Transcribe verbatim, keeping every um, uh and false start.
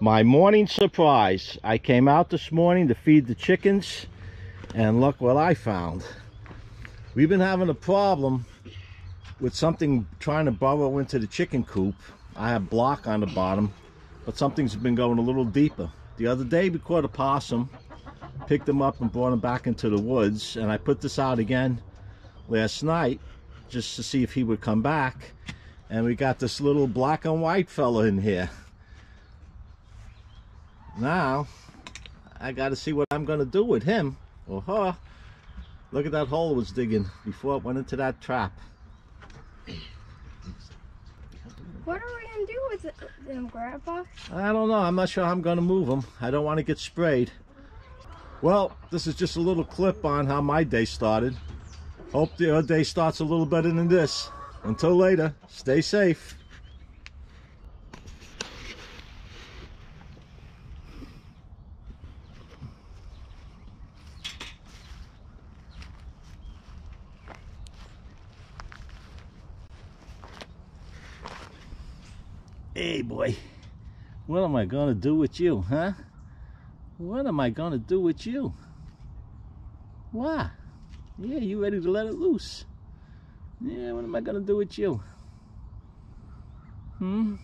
my morning surprise. I came out this morning to feed the chickens, and look what I found. We've been having a problem with something trying to burrow into the chicken coop. I have block on the bottom, but something's been going a little deeper. The other day we caught a possum, picked him up and brought him back into the woods, and I put this out again last night just to see if he would come back, and we got this little black and white fella in here. Now I gotta see what I'm gonna do with him or her. Look at that hole it was digging before it went into that trap. What are we gonna do with them, Grandpa? I don't know. I'm not sure how I'm gonna move them. I don't want to get sprayed. Well, this is just a little clip on how my day started. Hope your day starts a little better than this. Until later, stay safe. Hey boy, what am I gonna do with you, huh? What am I gonna do with you? Why? Yeah, you ready to let it loose? Yeah, what am I gonna do with you? Hmm?